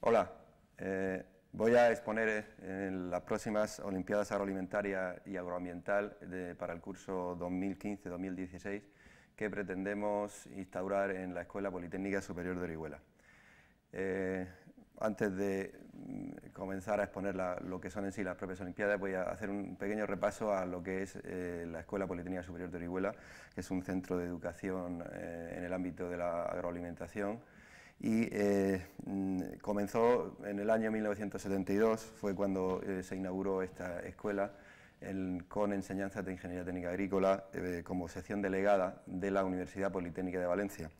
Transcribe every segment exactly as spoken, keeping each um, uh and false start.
Hola, eh, voy a exponer en las próximas Olimpiadas Agroalimentaria y Agroambiental de, para el curso dos mil quince dos mil dieciséis que pretendemos instaurar en la Escuela Politécnica Superior de Orihuela. Eh, antes de comenzar a exponer la, lo que son en sí las propias Olimpiadas, voy a hacer un pequeño repaso a lo que es eh, la Escuela Politécnica Superior de Orihuela, que es un centro de educación eh, en el ámbito de la agroalimentación, y eh, comenzó en el año mil novecientos setenta y dos, fue cuando eh, se inauguró esta escuela en, con enseñanzas de Ingeniería Técnica Agrícola eh, como sección delegada de la Universidad Politécnica de Valencia.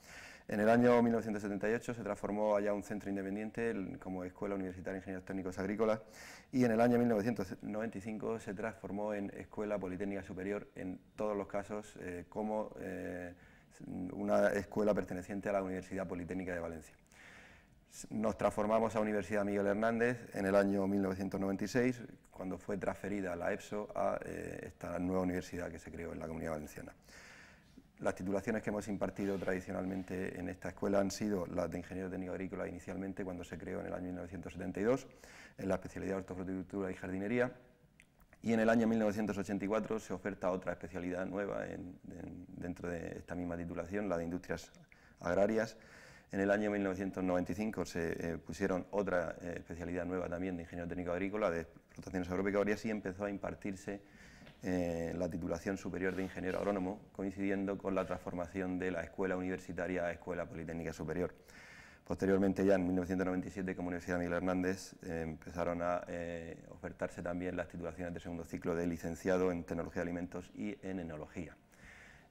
En el año mil novecientos setenta y ocho se transformó allá un centro independiente como Escuela Universitaria de Ingenieros Técnicos Agrícolas, y en el año mil novecientos noventa y cinco se transformó en Escuela Politécnica Superior, en todos los casos eh, como eh, una escuela perteneciente a la Universidad Politécnica de Valencia. Nos transformamos a Universidad Miguel Hernández en el año mil novecientos noventa y seis, cuando fue transferida la EPSO a eh, esta nueva universidad que se creó en la Comunidad Valenciana. Las titulaciones que hemos impartido tradicionalmente en esta escuela han sido las de Ingeniero Técnico Agrícola inicialmente, cuando se creó en el año mil novecientos setenta y dos, en la especialidad Hortofruticultura y Jardinería, y en el año mil novecientos ochenta y cuatro se oferta otra especialidad nueva en, en, dentro de esta misma titulación, la de Industrias Agrarias. En el año mil novecientos noventa y cinco se eh, pusieron otra eh, especialidad nueva también de Ingeniero Técnico Agrícola, de Explotaciones Agropecuarias, y empezó a impartirse eh, la titulación superior de Ingeniero Agrónomo, coincidiendo con la transformación de la Escuela Universitaria a Escuela Politécnica Superior. Posteriormente, ya en mil novecientos noventa y siete, como Universidad Miguel Hernández, eh, empezaron a eh, ofertarse también las titulaciones de segundo ciclo de licenciado en Tecnología de Alimentos y en Enología.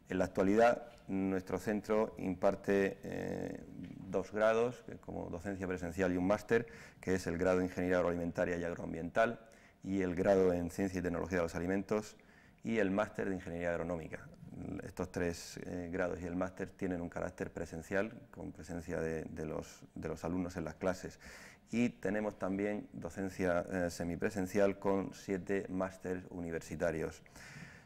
En la actualidad, nuestro centro imparte eh, dos grados, como docencia presencial y un máster, que es el grado de Ingeniería Agroalimentaria y Agroambiental, y el grado en Ciencia y Tecnología de los Alimentos, y el máster de Ingeniería Agronómica. Estos tres eh, grados y el máster tienen un carácter presencial, con presencia de, de, los, de los alumnos en las clases, y tenemos también docencia eh, semipresencial con siete másteres universitarios.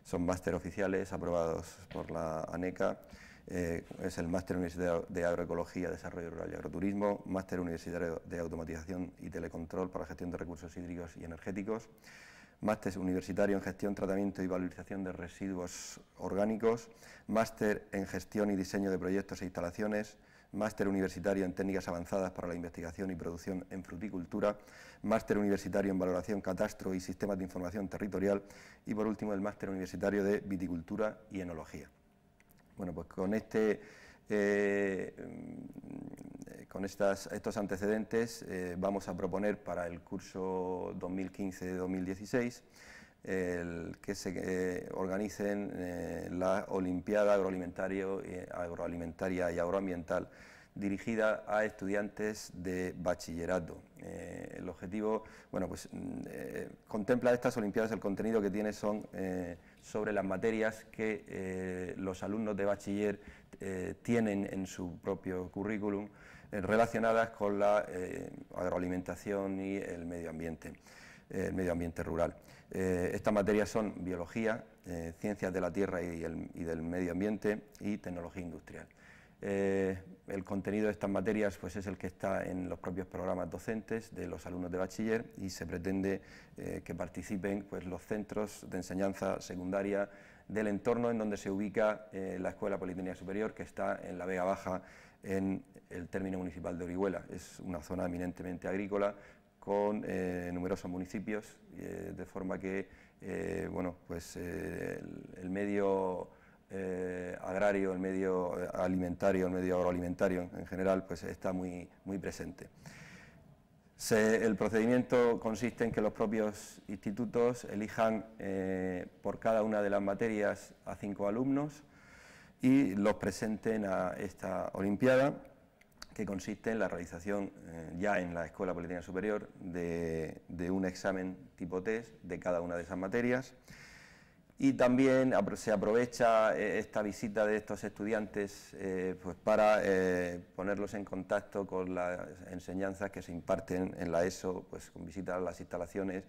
Son máster oficiales aprobados por la ANECA, eh, es el máster universitario de Agroecología, Desarrollo Rural y Agroturismo, máster universitario de Automatización y Telecontrol para Gestión de Recursos Hídricos y Energéticos, máster universitario en Gestión, Tratamiento y Valorización de Residuos Orgánicos, máster en Gestión y Diseño de Proyectos e Instalaciones, máster universitario en Técnicas Avanzadas para la Investigación y Producción en Fruticultura, máster universitario en Valoración, Catastro y Sistemas de Información Territorial, y por último el máster universitario de Viticultura y Enología. Bueno, pues con este... Eh, con estas, estos antecedentes eh, vamos a proponer para el curso dos mil quince dos mil dieciséis eh, que se eh, organicen eh, la Olimpiada Agroalimentaria, eh, Agroalimentaria y Agroambiental, dirigida a estudiantes de bachillerato. Eh, el objetivo, bueno, pues eh, contempla estas Olimpiadas, el contenido que tiene son eh, sobre las materias que eh, los alumnos de bachiller Eh, tienen en su propio currículum eh, relacionadas con la eh, agroalimentación y el medio ambiente, eh, el medio ambiente rural. Eh, estas materias son biología, eh, ciencias de la tierra y, el, y del medio ambiente, y tecnología industrial. Eh, el contenido de estas materias pues, es el que está en los propios programas docentes de los alumnos de bachiller, y se pretende eh, que participen pues, los centros de enseñanza secundaria del entorno en donde se ubica eh, la Escuela Politécnica Superior, que está en la Vega Baja, en el término municipal de Orihuela. Es una zona eminentemente agrícola con eh, numerosos municipios, eh, de forma que eh, bueno, pues, eh, el, el medio eh, agrario, el medio alimentario, el medio agroalimentario en general, pues, está muy, muy presente. Se, el procedimiento consiste en que los propios institutos elijan eh, por cada una de las materias a cinco alumnos y los presenten a esta Olimpiada, que consiste en la realización, eh, ya en la Escuela Politécnica Superior, de, de un examen tipo test de cada una de esas materias. Y también se aprovecha esta visita de estos estudiantes eh, pues para eh, ponerlos en contacto con las enseñanzas que se imparten en la ESO, pues con visitas a las instalaciones,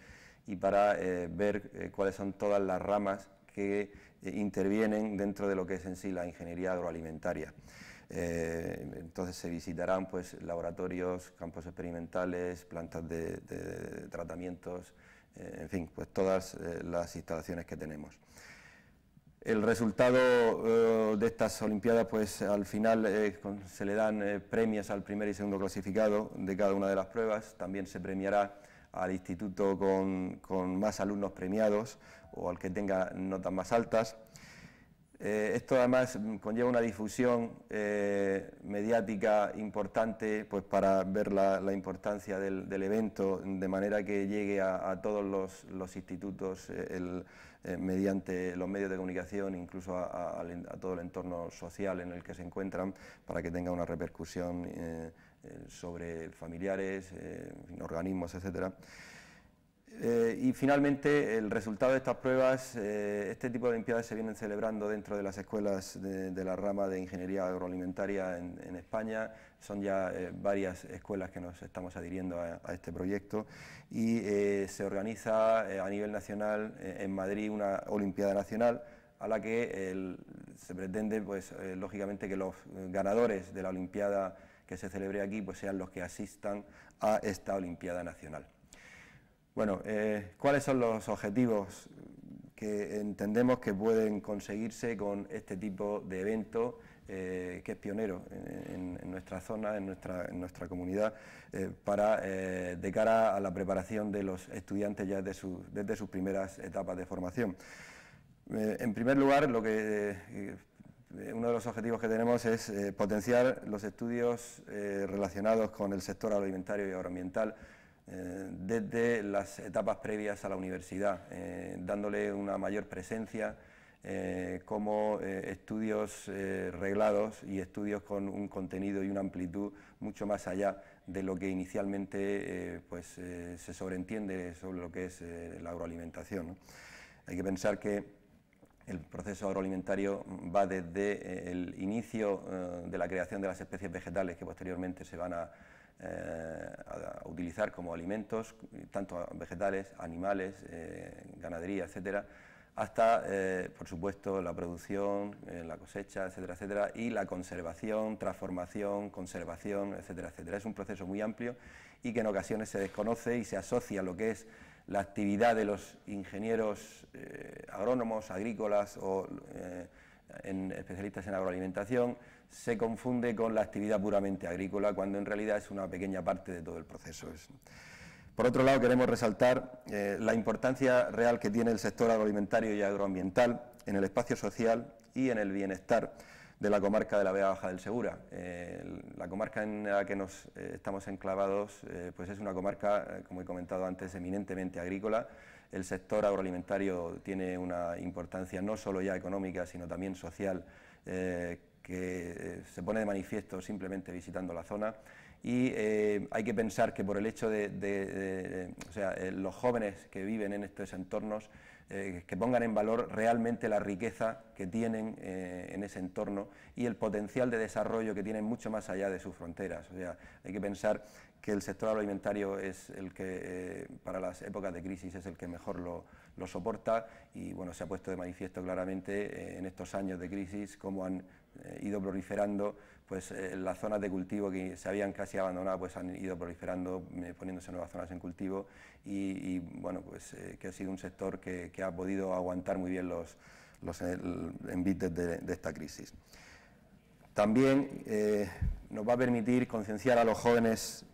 y para eh, ver eh, cuáles son todas las ramas que eh, intervienen dentro de lo que es en sí la ingeniería agroalimentaria. Eh, entonces se visitarán pues laboratorios, campos experimentales, plantas de, de, de tratamientos, eh, en fin, pues todas eh, las instalaciones que tenemos. El resultado eh, de estas Olimpiadas, pues al final eh, con, se le dan eh, premios al primer y segundo clasificado de cada una de las pruebas. También se premiará al instituto con, con más alumnos premiados o al que tenga notas más altas. Eh, esto además conlleva una difusión eh, mediática importante, pues para ver la, la importancia del, del evento, de manera que llegue a, a todos los, los institutos eh, el, eh, mediante los medios de comunicación, incluso a, a, a todo el entorno social en el que se encuentran, para que tenga una repercusión eh, sobre familiares, eh, organismos, etcétera. Eh, y finalmente, el resultado de estas pruebas, eh, este tipo de Olimpiadas se vienen celebrando dentro de las escuelas de, de la rama de Ingeniería Agroalimentaria en, en España. Son ya eh, varias escuelas que nos estamos adhiriendo a, a este proyecto, y eh, se organiza eh, a nivel nacional eh, en Madrid una Olimpiada Nacional, a la que el, se pretende, pues eh, lógicamente, que los ganadores de la Olimpiada que se celebre aquí pues sean los que asistan a esta Olimpiada Nacional. Bueno, eh, ¿cuáles son los objetivos que entendemos que pueden conseguirse con este tipo de evento eh, que es pionero en, en nuestra zona, en nuestra, en nuestra comunidad, eh, para, eh, de cara a la preparación de los estudiantes ya desde, su, desde sus primeras etapas de formación? Eh, en primer lugar, lo que, eh, uno de los objetivos que tenemos es eh, potenciar los estudios eh, relacionados con el sector agroalimentario y agroambiental desde las etapas previas a la universidad, eh, dándole una mayor presencia eh, como eh, estudios eh, reglados y estudios con un contenido y una amplitud mucho más allá de lo que inicialmente eh, pues, eh, se sobreentiende sobre lo que es eh, la agroalimentación, ¿no? Hay que pensar que el proceso agroalimentario va desde eh, el inicio eh, de la creación de las especies vegetales que posteriormente se van a a utilizar como alimentos, tanto vegetales, animales, eh, ganadería, etcétera, hasta, eh, por supuesto, la producción, eh, la cosecha, etcétera, etcétera, y la conservación, transformación, conservación, etcétera, etcétera. Es un proceso muy amplio y que en ocasiones se desconoce y se asocia a lo que es la actividad de los ingenieros eh, agrónomos, agrícolas o eh, en especialistas en agroalimentación. Se confunde con la actividad puramente agrícola, cuando en realidad es una pequeña parte de todo el proceso. Por otro lado, queremos resaltar eh, la importancia real que tiene el sector agroalimentario y agroambiental en el espacio social y en el bienestar de la comarca de la Vega Baja del Segura. Eh, la comarca en la que nos eh, estamos enclavados eh, pues es una comarca, eh, como he comentado antes, eminentemente agrícola. El sector agroalimentario tiene una importancia no solo ya económica, sino también social, eh, que se pone de manifiesto simplemente visitando la zona. Y eh, hay que pensar que por el hecho de, de, de, de o sea, eh, los jóvenes que viven en estos entornos, eh, que pongan en valor realmente la riqueza que tienen eh, en ese entorno y el potencial de desarrollo que tienen mucho más allá de sus fronteras. O sea, hay que pensar que el sector agroalimentario es el que, eh, para las épocas de crisis, es el que mejor lo, lo soporta, y bueno, se ha puesto de manifiesto claramente eh, en estos años de crisis cómo han eh, ido proliferando pues eh, las zonas de cultivo que se habían casi abandonado, pues han ido proliferando, eh, poniéndose nuevas zonas en cultivo, y, y bueno, pues eh, que ha sido un sector que, que ha podido aguantar muy bien los, los envites de, de esta crisis. También eh, nos va a permitir concienciar a los jóvenes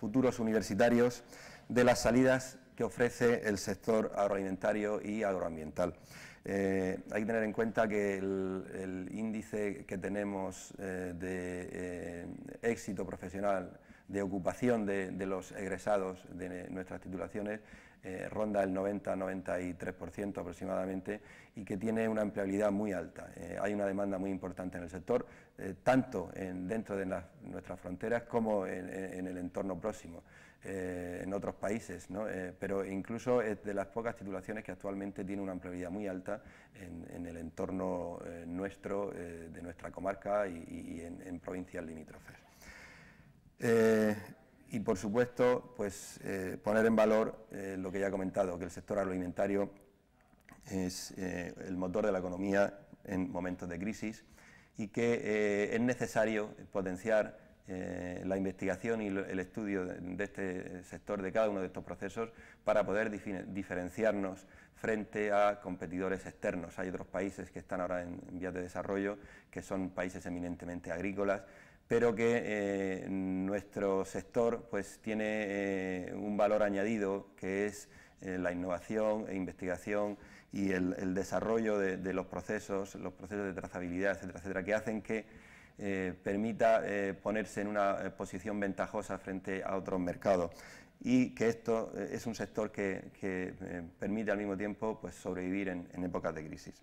futuros universitarios de las salidas que ofrece el sector agroalimentario y agroambiental. Eh, hay que tener en cuenta que el, el índice que tenemos eh, de eh, éxito profesional, de ocupación de, de los egresados de nuestras titulaciones, eh, ronda el noventa a noventa y tres por ciento aproximadamente, y que tiene una empleabilidad muy alta. Eh, hay una demanda muy importante en el sector, eh, tanto en, dentro de la, nuestras fronteras como en, en el entorno próximo, eh, en otros países, ¿no? Eh, pero incluso es de las pocas titulaciones que actualmente tiene una empleabilidad muy alta en, en el entorno eh, nuestro, eh, de nuestra comarca y, y en, en provincias limítrofes. Eh, y por supuesto, pues eh, poner en valor eh, lo que ya he comentado, que el sector agroalimentario es eh, el motor de la economía en momentos de crisis, y que eh, es necesario potenciar eh, la investigación y lo, el estudio de, de este sector, de cada uno de estos procesos, para poder diferenciarnos frente a competidores externos. Hay otros países que están ahora en, en vías de desarrollo, que son países eminentemente agrícolas, pero que eh, nuestro sector pues tiene eh, un valor añadido, que es eh, la innovación e investigación y el, el desarrollo de, de los procesos, los procesos de trazabilidad, etcétera, etcétera, que hacen que eh, permita eh, ponerse en una posición ventajosa frente a otros mercados, y que esto eh, es un sector que, que eh, permite al mismo tiempo pues sobrevivir en, en épocas de crisis.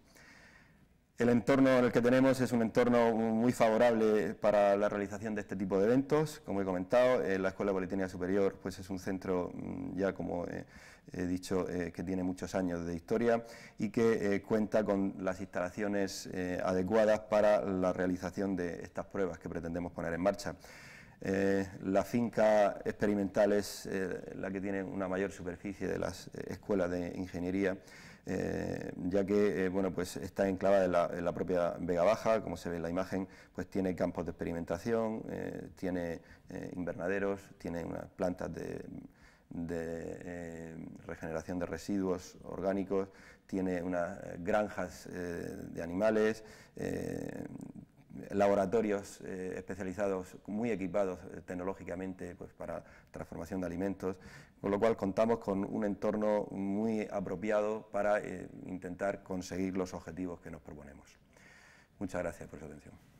El entorno en el que tenemos es un entorno muy favorable para la realización de este tipo de eventos. Como he comentado, eh, la Escuela Politécnica Superior pues es un centro, ya como eh, he dicho, eh, que tiene muchos años de historia y que eh, cuenta con las instalaciones eh, adecuadas para la realización de estas pruebas que pretendemos poner en marcha. Eh, la finca experimental es eh, la que tiene una mayor superficie de las eh, escuelas de ingeniería, Eh, ya que eh, bueno, pues está enclavada en la, en la propia Vega Baja, como se ve en la imagen, pues tiene campos de experimentación, eh, tiene eh, invernaderos, tiene unas plantas de, de eh, regeneración de residuos orgánicos, tiene unas granjas eh, de animales, eh, laboratorios eh, especializados, muy equipados eh, tecnológicamente pues, para transformación de alimentos, con lo cual contamos con un entorno muy apropiado para eh, intentar conseguir los objetivos que nos proponemos. Muchas gracias por su atención.